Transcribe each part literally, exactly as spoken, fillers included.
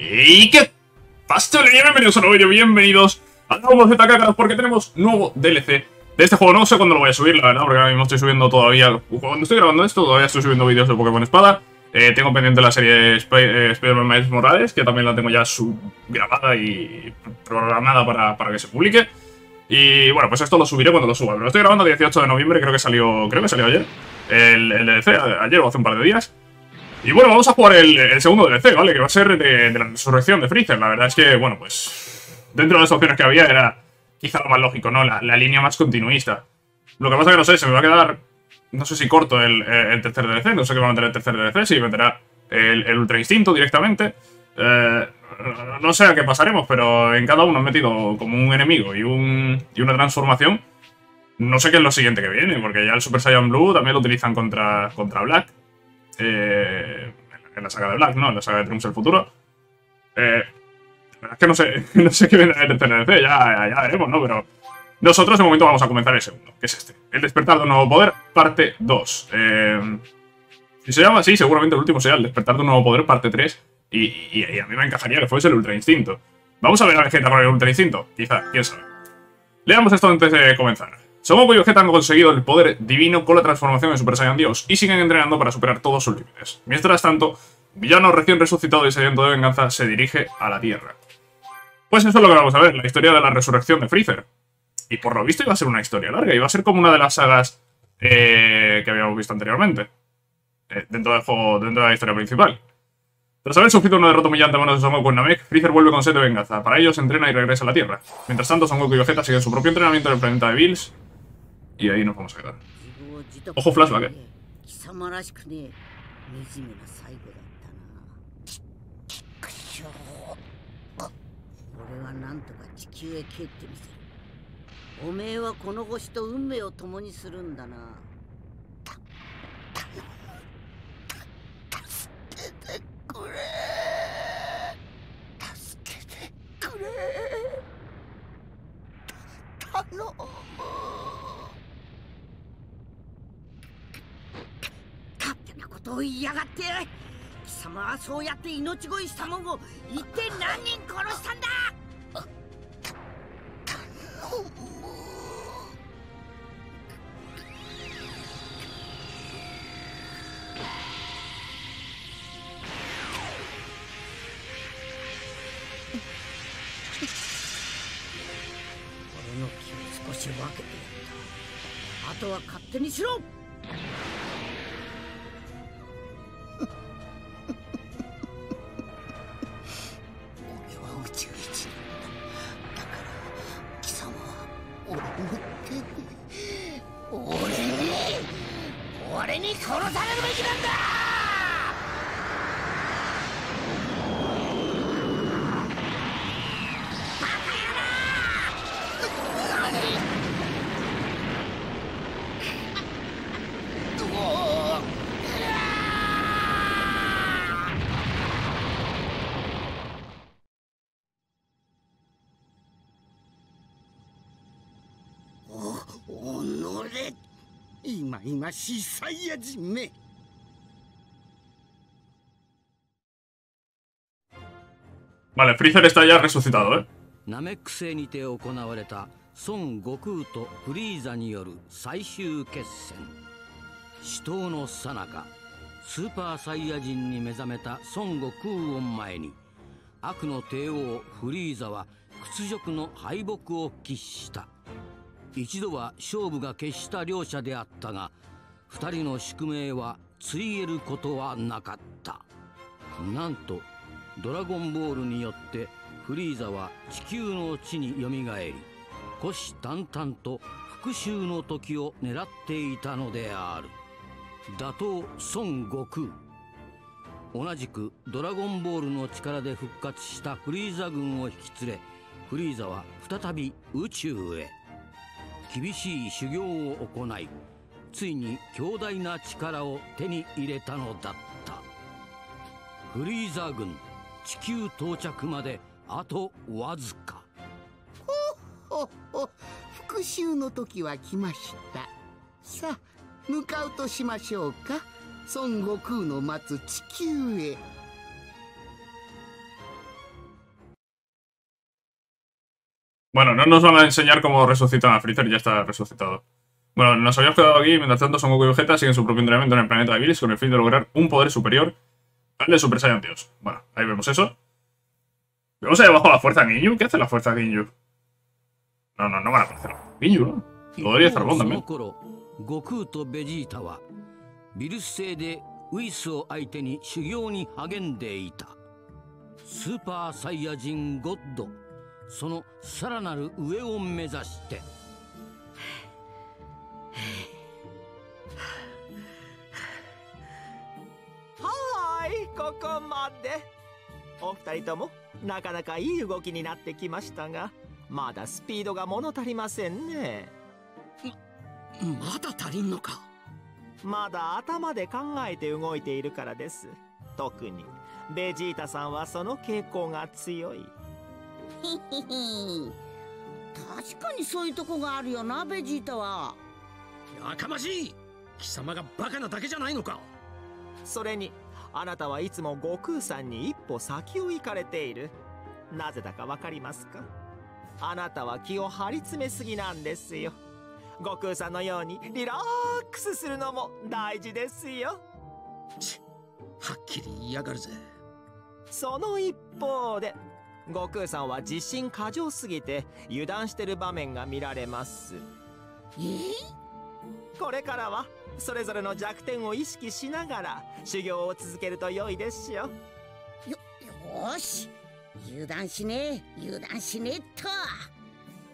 ¿Y qué pasa, leña? Bienvenidos a un nuevo vídeo, bienvenidos a Dragon Ball Z Kakarot, porque tenemos nuevo D L C de este juego. No sé cuándo lo voy a subir, la verdad, porque ahora mismo estoy subiendo todavía, cuando estoy grabando esto, todavía estoy subiendo vídeos de Pokémon Espada. Eh, tengo pendiente la serie de Sp eh, Spider-Man Miles Morales, que también la tengo ya sub grabada y programada para, para que se publique. Y bueno, pues esto lo subiré cuando lo suba. Lo estoy grabando el dieciocho de noviembre, creo que salió, creo que salió ayer, el, el D L C, ayer o hace un par de días. Y bueno, vamos a jugar el, el segundo D L C, ¿vale? Que va a ser de, de la resurrección de Freezer. La verdad es que, bueno, pues dentro de las opciones que había era quizá lo más lógico, ¿no? La, la línea más continuista. Lo que pasa es que no sé, se me va a quedar, no sé si corto el, el tercer D L C, no sé qué va a meter el tercer D L C, si meterá el, el Ultra Instinto directamente. Eh, no sé a qué pasaremos, pero en cada uno han metido como un enemigo y, un, y una transformación. No sé qué es lo siguiente que viene, porque ya el Super Saiyan Blue también lo utilizan contra, contra Black. Eh, en la saga de Black, ¿no? En la saga de Trunks del futuro. Eh, la verdad es que no sé, no sé qué viene el T N C, ya, ya veremos, ¿no? Pero nosotros de momento vamos a comenzar el segundo, que es este. El despertar de un nuevo poder, parte dos. Eh, si se llama así, seguramente el último será el despertar de un nuevo poder, parte tres. Y, y, y a mí me encajaría que fuese el Ultra Instinto. Vamos a ver a Vegeta con el Ultra Instinto, quizá, quién sabe. Leamos esto antes de comenzar. Son Goku y Vegeta han conseguido el poder divino con la transformación en Super Saiyan Dios y siguen entrenando para superar todos sus límites. Mientras tanto, villano recién resucitado y sediento de venganza se dirige a la Tierra. Pues eso es lo que vamos a ver, la historia de la resurrección de Freezer. Y por lo visto iba a ser una historia larga, iba a ser como una de las sagas eh, que habíamos visto anteriormente, eh, dentro del juego, dentro de la historia principal. Tras haber sufrido una derrota humillante a manos de Son Goku en Namek, Freezer vuelve con sed de venganza. Para ello se entrena y regresa a la Tierra. Mientras tanto, Son Goku y Vegeta siguen su propio entrenamiento en el planeta de Bills. Y ahí nos vamos a quedar. Ojo, flashback, eh. Vale, Freezer está ya resucitado, ¿eh? Namek ni te okonawareta Son Goku to Freezer ni yoru saishuu kessen. Shitou no sanaka, Super Saiyajin ni mezameta Son Goku o mae ni Aku no teou Freezer wa kutsujoku no haiboku o kishita. Ichido wa shoubu ga keshita ryosha de atta ga, Futarin no shukumei wa tsuieru koto wa nakatta. Nanto Dragon Ball ni yotte Freezer wa chikyū no chi ni yomigaeri, koshi tantan to fukushū no toki o neratte ita no de aru. Datou Son Goku. Onajiku Dragon Ball no chikara de fukkatsu shita Freezer gun o hikitsure, Freezer wa futabi uchū e. Kibishii shugyo o okonai, tsui ni kyoudai na chikara o te ni ireta no datta. Freezer gun, chikyū touchaku made ato wazuka. Ho ho ho, fukushū no toki wa kimashita. Sa, mukau to shimashou ka, Son Goku no matsu chikyū e. Bueno, no nos van a enseñar cómo resucitan a Freezer, ya está resucitado. Bueno, nos habíamos quedado aquí, mientras tanto Son Goku y Vegeta siguen su propio entrenamiento en el planeta de Bills con el fin de lograr un poder superior al de Super Saiyan Dios. Bueno, ahí vemos eso. Vemos ahí abajo la fuerza Ginyu. ¿Qué hace la fuerza Ginyu? No, no, no van a aparecer. Ginyu, ¿no? Dodoria y Zarbon también. Goku y Vegeta wa Bills de Whis o aite ni shugyou ni hagende ita. Super Saiyajin God. Sono saranaru ue o mezashite. Hai, koko made. O futarito tomo nakanaka ii ugoki ni natte kimashita ga, mada speedo ga monotarimasen ne. Mada tarin no ka? まだ頭で考えて動いているからです。特にベジータさんはその傾向が強い。確かにそういうとこがあるよな、ベジータは。やかましい。貴様がバカなだけじゃないのか。それにあなたはいつも悟空さんに一歩先を行かれている。なぜだかわかりますか？あなたは気を張り詰めすぎなんですよ。 悟空さんのようにリラックスするのも大事ですよ。はっきり言いやがるぜ。その一方で悟空さんは自信過剰すぎて油断してる場面が見られます。え？これからはそれぞれの弱点を意識しながら修行を続けると良いですよ。よ、よし。油断しねえ、油断しねえっと。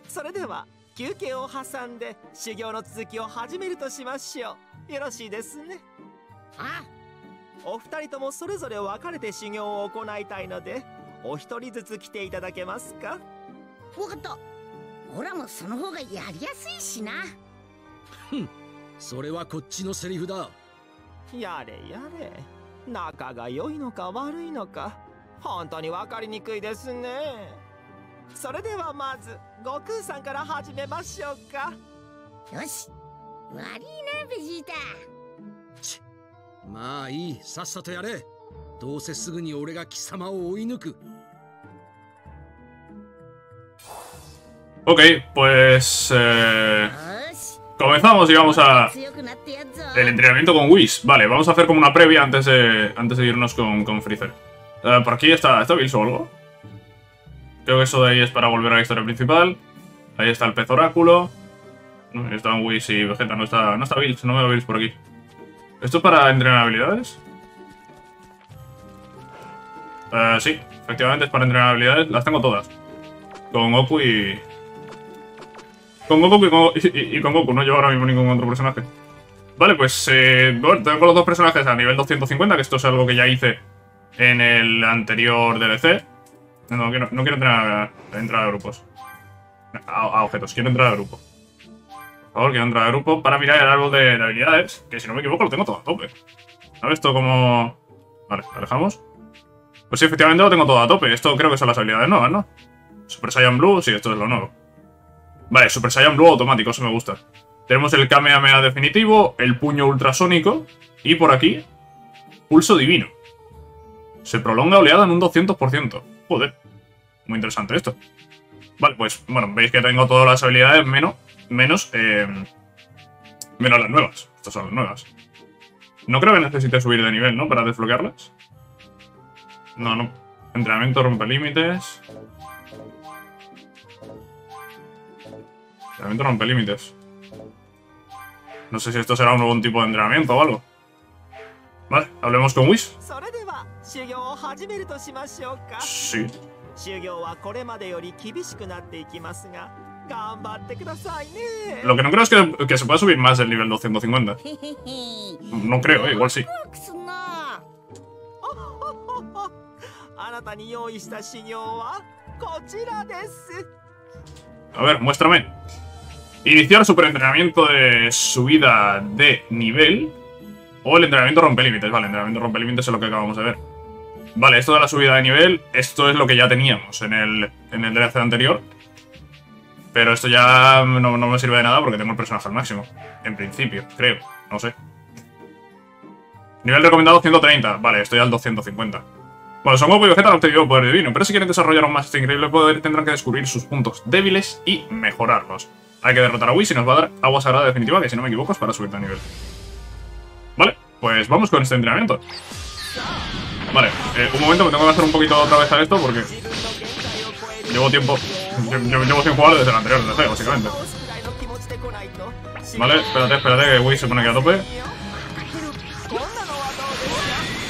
それでは 休憩を挟んで修行の続きを始めるとしましょう。よろしいですね。あ、お二人ともそれぞれ分かれて修行を行いたいので、お一人ずつ来ていただけますか。分かった。オラもその方がやりやすいしな。ふん、それはこっちのセリフだ。やれやれ、仲が良いのか悪いのか、本当に分かりにくいですね。 それではまず悟空さんから始めましょうか。よし。悪いなベジータ。まあいい、さっさとやれ。どうせすぐに俺が貴様を追い抜く。Okay, pues eh, comenzamos y vamos a el entrenamiento con Whis. Vale, vamos a hacer como una previa antes de antes de irnos con con Freezer. Uh, por aquí está, ¿está Bills o algo? Creo que eso de ahí es para volver a la historia principal. Ahí está el pez oráculo. No, está un Whis y Vegeta. No está, no está Bills, no veo Bills por aquí. ¿Esto es para entrenar habilidades? Uh, sí, efectivamente es para entrenar habilidades. Las tengo todas. Con Goku y... Con Goku y con, y, y con Goku. No llevo ahora mismo ningún otro personaje. Vale, pues eh, bueno, tengo los dos personajes a nivel doscientos cincuenta, que esto es algo que ya hice en el anterior D L C. No, no quiero, no quiero entrar a, entrar a grupos. A, a objetos, quiero entrar a grupo. Por favor, quiero entrar a grupo para mirar el árbol de, de habilidades, que si no me equivoco lo tengo todo a tope. ¿Sabes esto como...? Vale, alejamos. Pues sí, efectivamente lo tengo todo a tope. Esto creo que son las habilidades nuevas, ¿no? Super Saiyan Blue, sí, esto es lo nuevo. Vale, Super Saiyan Blue automático, eso me gusta. Tenemos el Kamehameha definitivo, el Puño ultrasónico y por aquí, Pulso Divino. Se prolonga oleada en un doscientos por ciento. Joder, muy interesante esto. Vale, pues, bueno, veis que tengo todas las habilidades menos, menos, eh, menos las nuevas. Estas son las nuevas. No creo que necesite subir de nivel, ¿no? Para desbloquearlas. No, no. Entrenamiento rompe límites. Entrenamiento rompe límites. No sé si esto será un nuevo tipo de entrenamiento o algo. Vale, hablemos con Whis. Sí. Lo que no creo es que, que se pueda subir más el nivel doscientos cincuenta. No creo, eh, igual sí. A ver, muéstrame. Iniciar superentrenamiento de subida de nivel. O el entrenamiento rompe límites, vale, el entrenamiento rompe límites es lo que acabamos de ver. Vale, esto de la subida de nivel, esto es lo que ya teníamos en el, en el D L C anterior. Pero esto ya no, no me sirve de nada porque tengo el personaje al máximo. En principio, creo, no sé. Nivel recomendado ciento treinta, vale, estoy al doscientos cincuenta. Bueno, Son Goku y Vegeta han obtenido el poder divino, pero si quieren desarrollar aún más este increíble poder, tendrán que descubrir sus puntos débiles y mejorarlos. Hay que derrotar a Whis y nos va a dar agua sagrada definitiva, que si no me equivoco es para subir de nivel. Vale, pues vamos con este entrenamiento. Vale, eh, un momento, me tengo que hacer un poquito otra vez a esto porque llevo tiempo, llevo, llevo sin jugar desde el anterior D C, básicamente. Vale, espérate, espérate, que Whis se pone aquí a tope.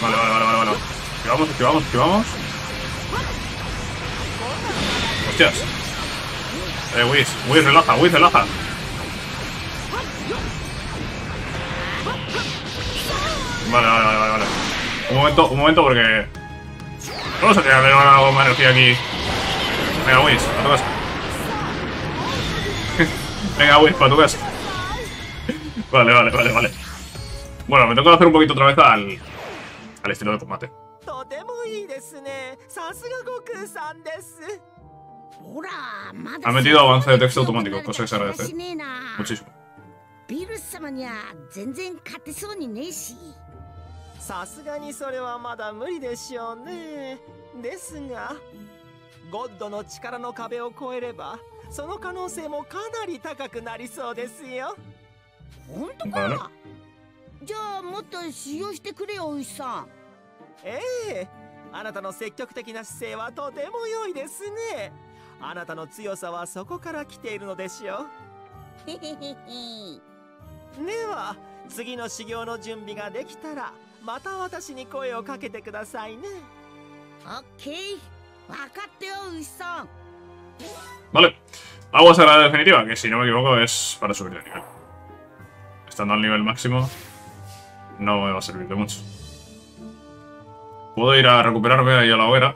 Vale, vale, vale, vale, vale. Esquivamos, esquivamos, esquivamos. Hostias. Eh, Whis, Whis, relaja, Whis, relaja. Vale, vale, vale, vale. Un momento, un momento, porque vamos a tirarle una goma de energía aquí. Venga, Whis, para tu casa. Venga, Whis, para tu casa. Vale, vale, vale, vale. Bueno, me tengo que hacer un poquito otra vez al, al estilo de combate. Ha metido avance de texto automático, cosa que se agradece muchísimo. Vale. Vale, agua sagrada definitiva, que si no me equivoco es para subir de nivel. Estando al nivel máximo no me va a servir de mucho. Puedo ir a recuperarme ahí a la hoguera,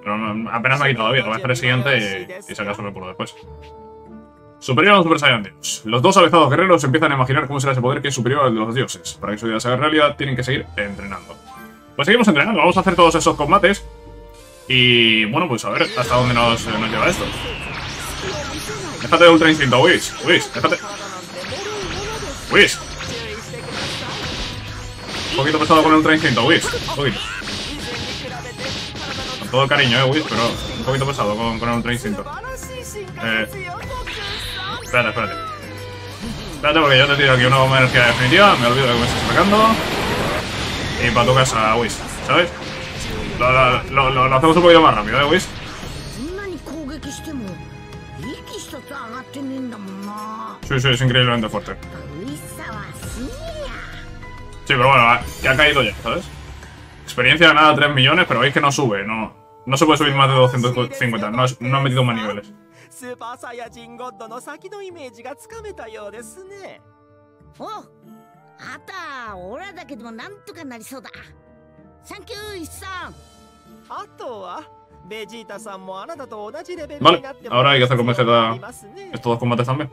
pero no, apenas me ha quitado la vida. Voy a hacer el siguiente y, y sacar sobre por después. Superior a los Super Saiyan Dios. Los dos avezados guerreros empiezan a imaginar cómo será ese poder que es superior al de los dioses. Para que su idea se haga realidad, tienen que seguir entrenando. Pues seguimos entrenando, vamos a hacer todos esos combates. Y bueno, pues a ver hasta dónde nos, eh, nos lleva esto. Déjate de Ultra Instinto, Whis. Whis, déjate. Whis. Un poquito pesado con el Ultra Instinto, Whis. Un poquito. Con todo cariño, eh, Whis, pero un poquito pesado con, con el Ultra Instinto. Eh, espérate, espérate. Espérate porque yo te tiro aquí una bomba de energía definitiva, me olvido de que me estás sacando. Y para tu casa, Whis, ¿sabes? Lo, lo, lo, lo hacemos un poquito más rápido, eh, Whis. Sí, sí, es increíblemente fuerte. Sí, pero bueno, que ha caído ya, ¿sabes? Experiencia ganada tres millones, pero veis que no sube, no, no se puede subir más de doscientos cincuenta, no, es, no han metido más niveles. Vale, ahora hay que hacer con Vegeta estos dos combates también.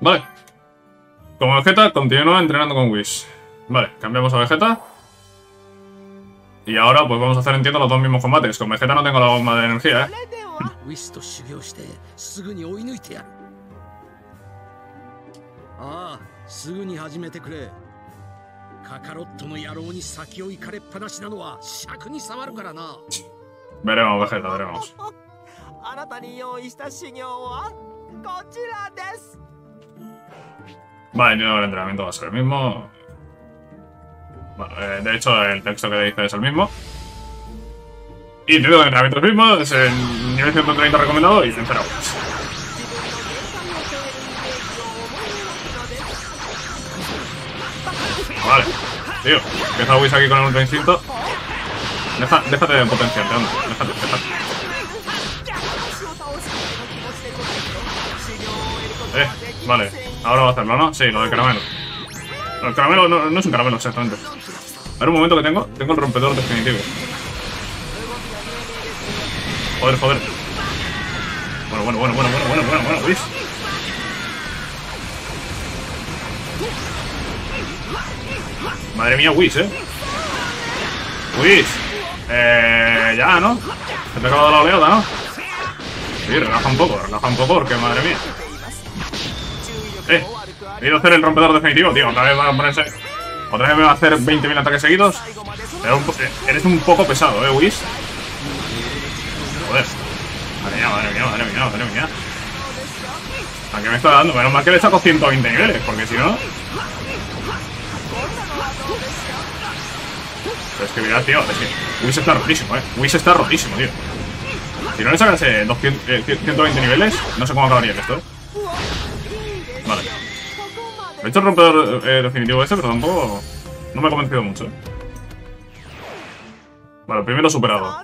Vale. Como Vegeta, continúa entrenando con Whis. Vale, cambiamos a Vegeta. Y ahora pues vamos a hacer, entiendo, los dos mismos combates. Con Vegeta no tengo la bomba de energía, eh. Veremos, Vegeta, veremos. Vale, el entrenamiento va a ser el mismo. Bueno, eh, de hecho el texto que dice es el mismo. Y tengo el entrenamiento mismo, es el nivel ciento treinta recomendado y cero horas. Vale, tío, empieza Whis aquí con el Ultra Instinto. Deja, déjate de potenciarte, anda, déjate, déjate. Eh, vale, ahora va a hacerlo, ¿no? Sí, lo del caramelo. El caramelo no, no es un caramelo exactamente. A ver, un momento que tengo. Tengo el rompedor definitivo. Joder, joder. Bueno, bueno, bueno, bueno, bueno, bueno, bueno, bueno, Whis. Madre mía, Whis, eh. Whis. Eh, ya, ¿no? Se te ha acabado la oleada, ¿no? Sí, relaja un poco, relaja un poco porque, madre mía. Eh, he ido a hacer el rompedor definitivo, tío. Otra vez van a ponerse... Otra vez me va a hacer veinte mil ataques seguidos. Pero un po... eres un poco pesado, ¿eh, Whis? Joder. Madre mía, madre mía, madre mía, madre mía. ¿A qué me está dando? Menos mal que le saco ciento veinte niveles, porque si no... Pero es que mirad, tío, es que Whis está rotísimo, eh. Whis está rotísimo, tío. Si no le sacas eh, doscientos, eh, ciento veinte niveles, no sé cómo acabaría esto. Vale. He hecho el rompedor eh, definitivo este, pero tampoco... No me ha convencido mucho. Vale, primero superado.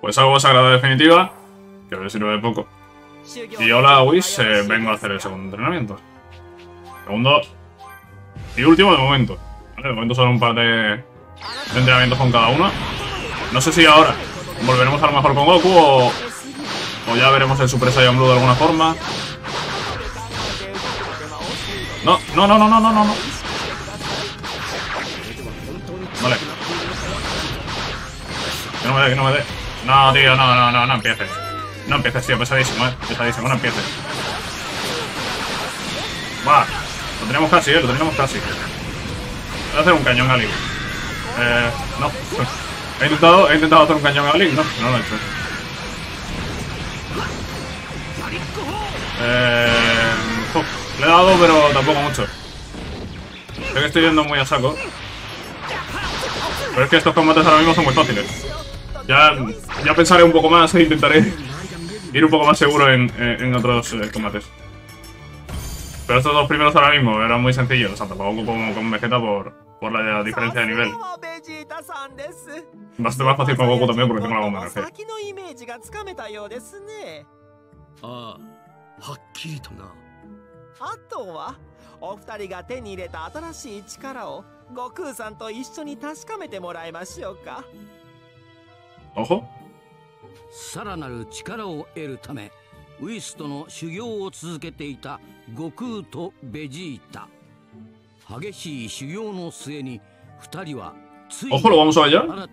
Pues hago sagrada definitiva, que me sirve de poco. Y hola, Whis, eh, vengo a hacer el segundo entrenamiento. Segundo y último de momento. Vale, de momento son un par de, de entrenamientos con cada uno. No sé si ahora volveremos a lo mejor con Goku o, o ya veremos el Super Saiyan Blue de alguna forma. No, no, no, no, no, no, no, no. Vale. Que no me dé, que no me dé. No, tío, no, no, no, no empieces. No empieces, tío, pesadísimo, eh. Pesadísimo, no empieces. Va, lo tenemos casi, eh, lo tenemos casi. Voy a hacer un cañón Galil. Eh, no. He intentado, he intentado hacer un cañón Galil, no, no lo he hecho. Eh. Oh, le he dado, pero tampoco mucho. Creo que estoy yendo muy a saco. Pero es que estos combates ahora mismo son muy fáciles. Ya, ya pensaré un poco más e intentaré ir un poco más seguro en, en, en otros eh, combates. Pero estos dos primeros ahora mismo eran muy sencillos. O sea, tampoco como con Vegeta por, por la diferencia de nivel. Va a ser más fácil con Goku también porque tengo la bomba de energía. Ojo. Ojo, lo vamos a hallar. Dale.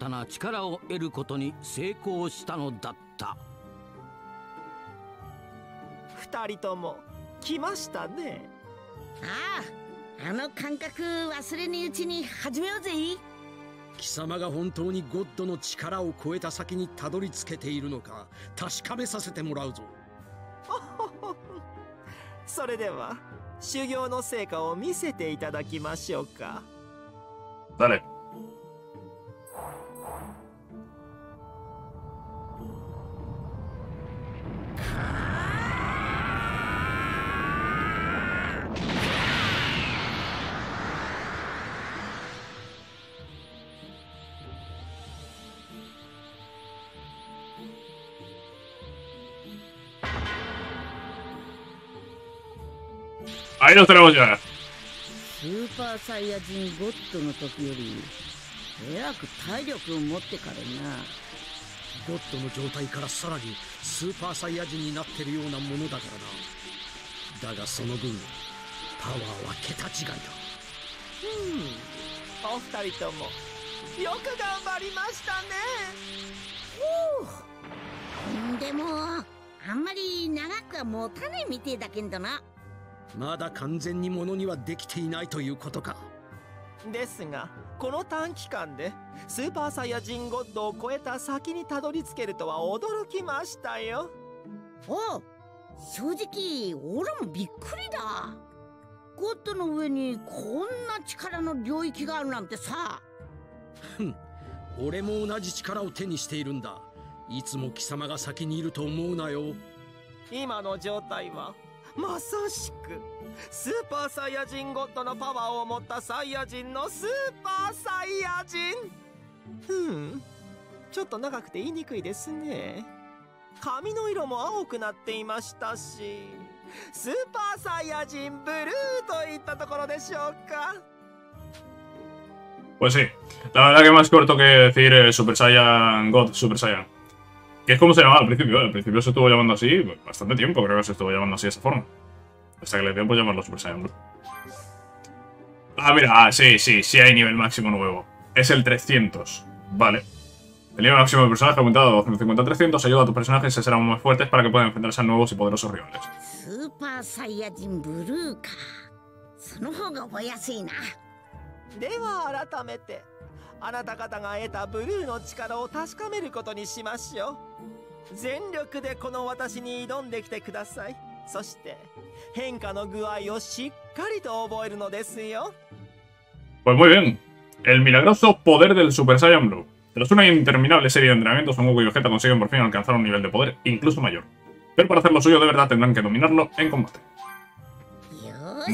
Ahí los tenemos ya. いつも貴様が先にいると思うなよ。今の状態はまさしくスーパーサイヤ人ゴッドのパワーを持ったサイヤ人のスーパーサイヤ人。ふん、ちょっと長くて言いにくいですね。髪の色も青くなっていましたし、スーパーサイヤ人ブルーといったところでしょうか。Pues sí, la verdad que más corto que decir eh, Super Saiyan God, Super Saiyan. Que es como se llamaba al principio, al principio se estuvo llamando así, bastante tiempo creo que se estuvo llamando así de esa forma. Hasta que le dio por llamarlo Super Saiyan Blue. Ah, mira, ah, sí, sí, sí hay nivel máximo nuevo. Es el trescientos, vale. El nivel máximo de personajes aumentado de doscientos cincuenta a trescientos ayuda a tus personajes a ser aún más fuertes para que puedan enfrentarse a nuevos y poderosos rivales. Super Saiyan Blue. Pues muy bien. El milagroso poder del Super Saiyan Blue. Tras una interminable serie de entrenamientos, Son Goku y Vegeta consiguen por fin alcanzar un nivel de poder incluso mayor. Pero para hacer lo suyo de verdad tendrán que dominarlo en combate.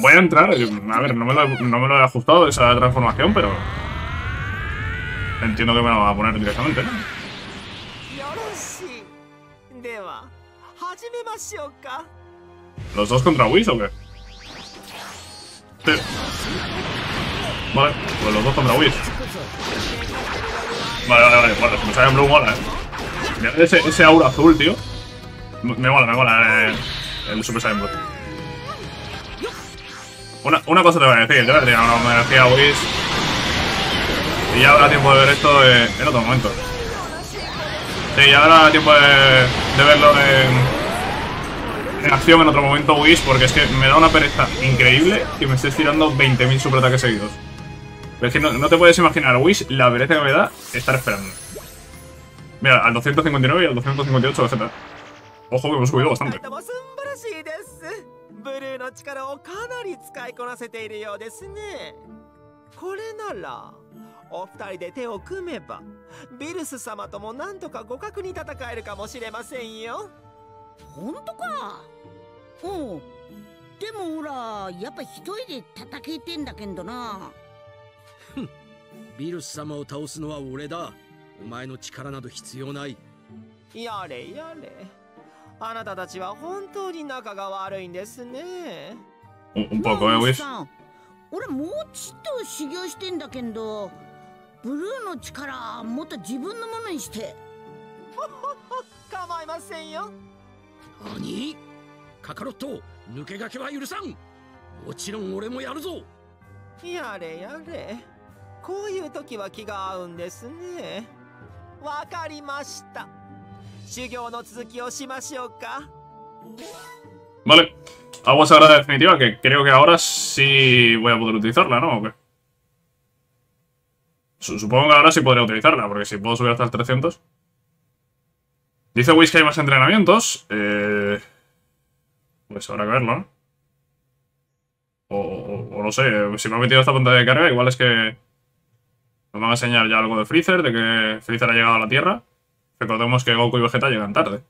Voy a entrar, a ver, no me, lo, no me lo he ajustado esa transformación, pero entiendo que me lo va a poner directamente, ¿no? ¿Los dos contra Whis o qué? Sí. Vale, pues los dos contra Whis. Vale, vale, vale, vale, Super Saiyan Blue mola, eh. Ese, ese aura azul, tío. Me mola, me mola eh, el Super Saiyan Blue. Una, una cosa te voy a decir, te voy a tirar una homenaje a Whis. Y ya habrá tiempo de ver esto eh, en otro momento. Sí, ya habrá tiempo de, de verlo en, en acción en otro momento, Whis, porque es que me da una pereza increíble que me estés tirando veinte mil super ataques seguidos. Pero es que no, no te puedes imaginar, Whis, la pereza que me da estar esperando. Mira, al doscientos cincuenta y nueve y al doscientos cincuenta y ocho, etcétera. Ojo que hemos subido bastante. Un, un poco, eh, Whis. Vale. Agua sagrada definitiva, que creo que ahora sí voy a poder utilizarla, ¿no? ¿O qué? Supongo que ahora sí podré utilizarla, porque si puedo subir hasta el trescientos. Dice Whis que hay más entrenamientos. Eh... Pues habrá que verlo, ¿no? O, o, o no sé, si me ha metido esta pantalla de carga, igual es que nos van a enseñar ya algo de Freezer, de que Freezer ha llegado a la Tierra. Recordemos que Goku y Vegeta llegan tarde.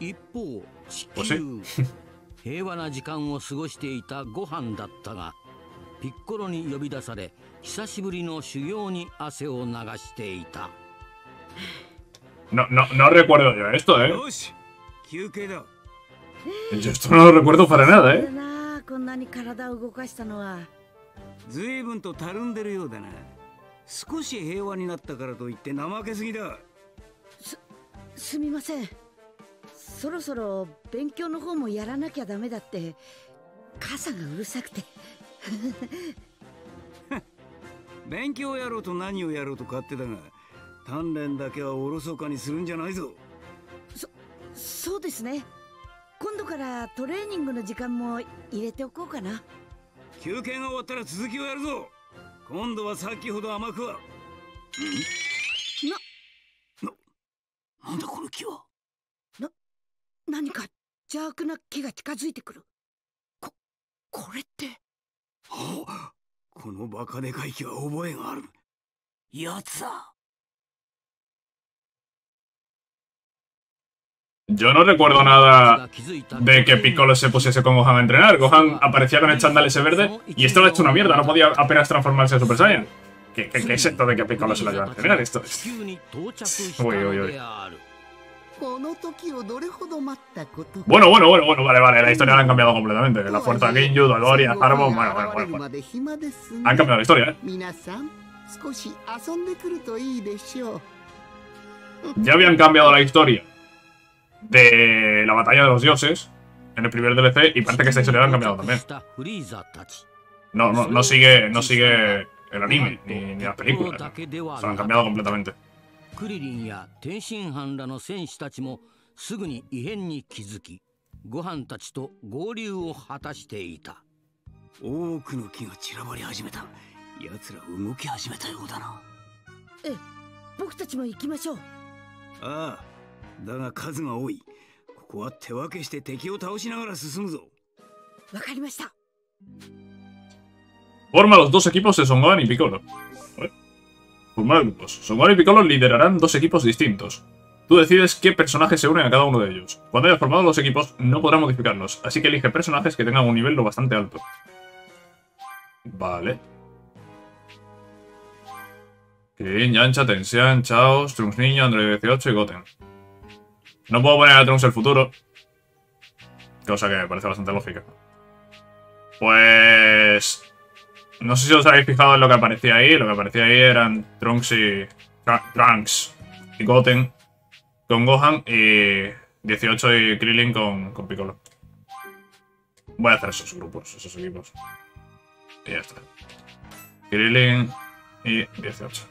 一方、平和な時間を過ごしていたご飯だったが、ピッコロに呼び出され、久しぶりの修行に汗を流していた。No, no, no recuerdo yo esto, eh. Yo esto no lo recuerdo para nada, eh. こんなに体を動かしたのは、随分とたるんでるようだな。少し平和になったからといって怠けすぎだ。す、すみません。 そろそろ勉強の方もやらなきゃダメだって傘がうるさくて勉強やろうと何をやろうと勝手だが鍛錬だけはおろそかにするんじゃないぞそ、そうですね今度からトレーニングの時間も入れておこうかな休憩が終わったら続きをやるぞ今度は先ほど甘くはな、な、なんだこの木は 何か邪悪な気が近づいてくる。こ、これって。このバカでかい気は覚えがある。Yo no recuerdo nada de que Piccolo se pusiese con Gohan a entrenar. Gohan aparecía con el chándal ese verde y esto lo ha hecho una mierda, no podía apenas transformarse en Super Saiyan. ¿Qué, qué, qué es esto de que Piccolo se la lleva a entrenar? Esto es... Uy, uy, uy. Bueno, bueno, bueno, bueno, vale, vale, la historia la han cambiado completamente. La fuerza de Ginyu, Dodoria, Zarbon, bueno, bueno, bueno, bueno. Han cambiado la historia, ¿eh? Ya habían cambiado la historia de la batalla de los dioses en el primer D L C y parece que esta historia la han cambiado también. No, no, no sigue, no sigue el anime ni, ni las películas. Se lo han cambiado completamente. Forma los dos equipos de Son Gohan y Piccolo. Formar grupos. Son Gohan y Piccolo liderarán dos equipos distintos. Tú decides qué personajes se unen a cada uno de ellos. Cuando hayas formado los equipos, no podrás modificarlos, así que elige personajes que tengan un nivel lo bastante alto. Vale. Krillin, Yamcha, Tensian, Chao, Trunks Niño, Android dieciocho y Goten. No puedo poner a Trunks el futuro, cosa que me parece bastante lógica. Pues... no sé si os habéis fijado en lo que aparecía ahí. Lo que aparecía ahí eran Trunks y... Trunks y Goten con Gohan y dieciocho y Krillin con, con Piccolo. Voy a hacer esos grupos, esos equipos. Y ya está. Krillin y dieciocho.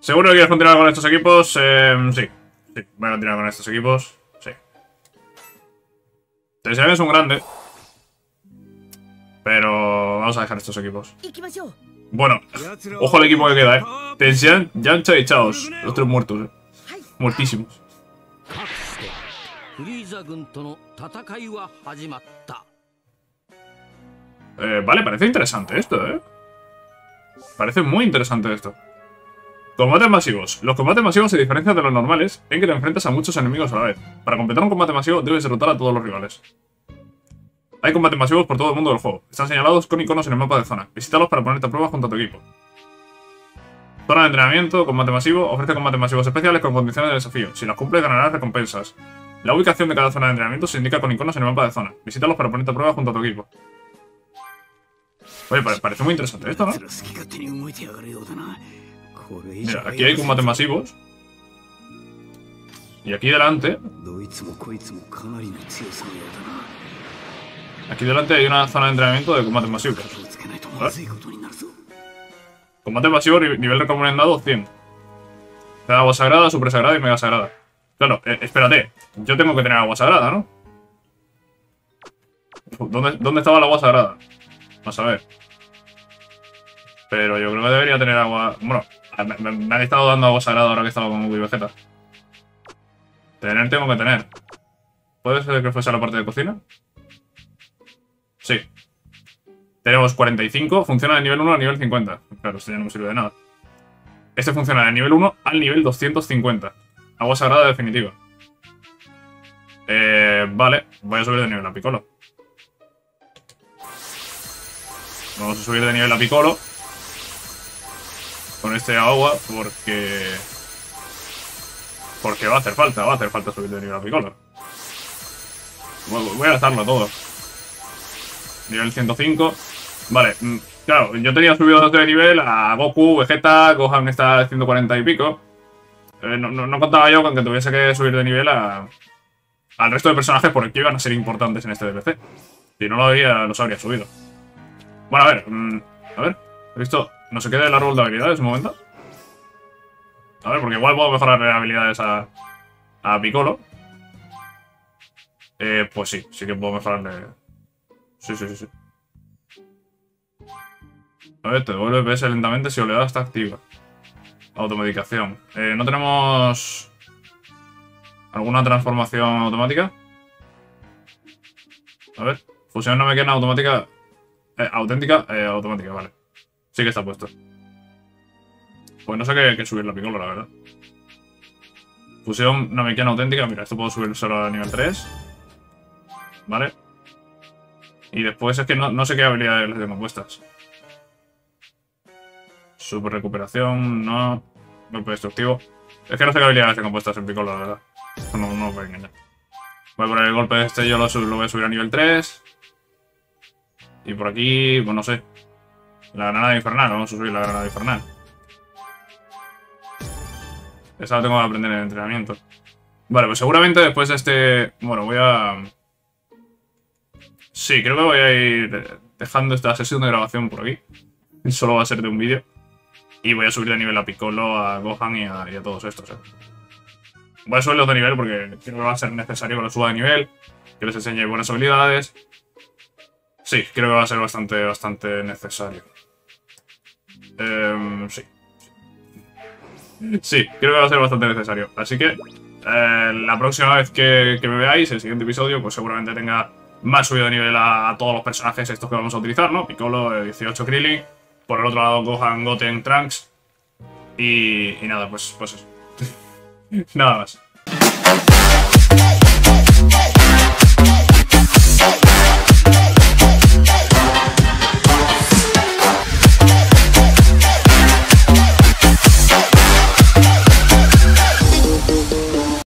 ¿Seguro que quieres continuar con estos equipos? Eh, sí. Sí, voy a continuar con estos equipos. Sí. Tensian es un grande. Pero vamos a dejar estos equipos. Bueno, ojo al equipo que queda, eh. Tensian, Yamcha y Chaos. Los tres muertos, eh. Muertísimos. Eh, vale, parece interesante esto, eh. Parece muy interesante esto. Combates masivos. Los combates masivos se diferencian de los normales en que te enfrentas a muchos enemigos a la vez. Para completar un combate masivo debes derrotar a todos los rivales. Hay combates masivos por todo el mundo del juego. Están señalados con iconos en el mapa de zona. Visítalos para ponerte a prueba junto a tu equipo. Zona de entrenamiento, combate masivo. Ofrece combates masivos especiales con condiciones de desafío. Si las cumples ganarás recompensas. La ubicación de cada zona de entrenamiento se indica con iconos en el mapa de zona. Visítalos para ponerte a prueba junto a tu equipo. Oye, parece muy interesante esto, ¿no? Mira, aquí hay combates masivos. Y aquí delante... Aquí delante hay una zona de entrenamiento de combates masivos. ¿Vale? Combate masivo nivel recomendado cien. Te da agua sagrada, super sagrada y mega sagrada. Claro, eh, espérate. Yo tengo que tener agua sagrada, ¿no? ¿Dónde, dónde estaba la agua sagrada? Vamos a ver. Pero yo creo que debería tener agua... Bueno... Me, me, me han estado dando agua sagrada ahora que estaba con Goku y Vegeta. Tener tengo que tener. ¿Puede ser que fuese la parte de cocina? Sí. Tenemos cuarenta y cinco. Funciona de nivel uno a nivel cincuenta. Claro, esto ya no me sirve de nada. Este funciona de nivel uno al nivel doscientos cincuenta. Agua sagrada definitiva. Eh, vale. Voy a subir de nivel a Piccolo. Vamos a subir de nivel a Piccolo. Con este agua, porque... Porque va a hacer falta, va a hacer falta subir de nivel a Piccolo. Voy a gastarlo todo. Nivel ciento cinco. Vale, claro, yo tenía subido de nivel a Goku, Vegeta, Gohan está ciento cuarenta y pico. Eh, no, no, no contaba yo con que tuviese que subir de nivel a... Al resto de personajes porque iban a ser importantes en este D L C. Si no lo había, los habría subido. Bueno, a ver, a ver, he visto... No se queda el árbol de habilidades un momento. A ver, porque igual puedo mejorar habilidades a, a Piccolo. Eh, pues sí, sí que puedo mejorarle. Sí, sí, sí, sí. A ver, te devuelve P S lentamente si oleada está activa. Automedicación. Eh, ¿no tenemos alguna transformación automática? A ver, fusión no me queda automática. Eh, auténtica, eh, automática, vale. Sí que está puesto. Pues no sé qué hay que subirlo a Piccolo, la verdad. Fusión namekiana auténtica. Mira, esto puedo subir solo a nivel tres. Vale. Y después es que no, no sé qué habilidades les tengo puestas. Super recuperación, no. Golpe destructivo. Es que no sé qué habilidades tengo puestas en Piccolo, la verdad. No, no os voy a engañar. Voy a poner el golpe de este, yo lo, lo voy a subir a nivel tres. Y por aquí, pues no sé. La granada infernal, vamos a subir la granada infernal. Esa la tengo que aprender en el entrenamiento. Vale, pues seguramente después de este... Bueno, voy a... Sí, creo que voy a ir dejando esta sesión de grabación por aquí. Solo va a ser de un vídeo. Y voy a subir de nivel a Piccolo, a Gohan y a, y a todos estos, ¿eh? Voy a subirlos de nivel porque creo que va a ser necesario que los suba de nivel. Que les enseñe buenas habilidades. Sí, creo que va a ser bastante, bastante necesario. Eh, sí. Sí, creo que va a ser bastante necesario. Así que eh, la próxima vez que, que me veáis, el siguiente episodio, pues seguramente tenga más subido de nivel a, a todos los personajes estos que vamos a utilizar, ¿no? Piccolo, eh, dieciocho Krillin. Por el otro lado, Gohan, Goten, Trunks. Y, y nada, pues, pues eso. Nada más.